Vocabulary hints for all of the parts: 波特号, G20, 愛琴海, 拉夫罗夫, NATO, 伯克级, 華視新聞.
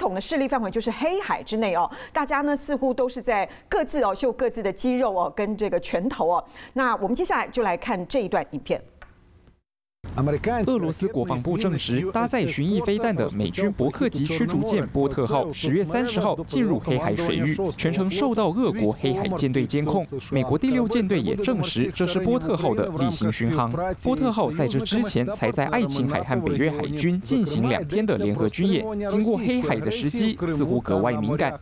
统的势力范围就是黑海之内哦。大家呢似乎都是在各自哦秀各自的肌肉哦，跟这个拳头哦。那我们接下来就来看这一段影片。 俄罗斯国防部证实，搭载巡弋飞弹的美军伯克级驱逐舰波特号10月30号进入黑海水域，全程受到俄国黑海舰队监控。美国第6舰队也证实，这是波特号的例行巡航。波特号在这之前才在爱琴海和北约海军进行2天的联合军演，经过黑海的时机似乎格外敏感。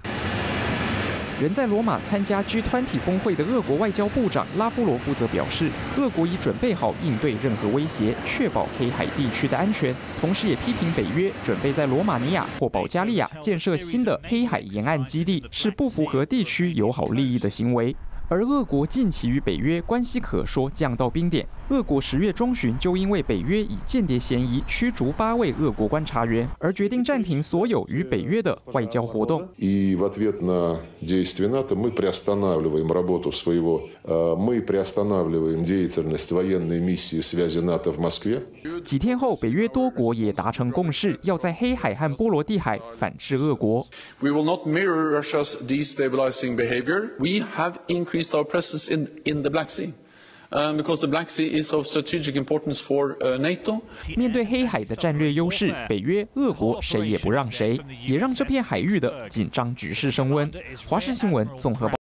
人在罗马参加 G20 峰会的俄国外交部长拉夫罗夫则表示，俄国已准备好应对任何威胁，确保黑海地区的安全。同时，也批评北约准备在罗马尼亚或保加利亚建设新的黑海沿岸基地，是不符合地区友好利益的行为。 而俄国近期与北约关系可说降到冰点。俄国10月中旬就因为北约以间谍嫌疑驱逐8位俄国观察员，而决定暂停所有与北约的外交活动。И в ответ на действия НАТО мы приостанавливаем работу своего, мы приостанавливаем деятельность военной миссии связи НАТО в Москве. 几天后，北约多国也达成共识，要在黑海和波罗的海反制俄国。We will not mirror Russia's destabilizing behavior. We have increased our presence in the Black Sea, because the Black Sea is of strategic importance for NATO. 面对黑海的战略优势，北约、俄国谁也不让谁，也让这片海域的紧张局势升温。华视新闻综合报。